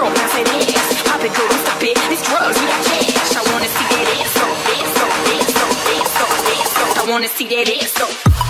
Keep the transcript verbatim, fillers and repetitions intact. girl, pass it in. Pop it, girl, stop it. It's drugs, we got cash. I wanna see that ass, so, so, so, so, so, so, so. I wanna see that ass, so.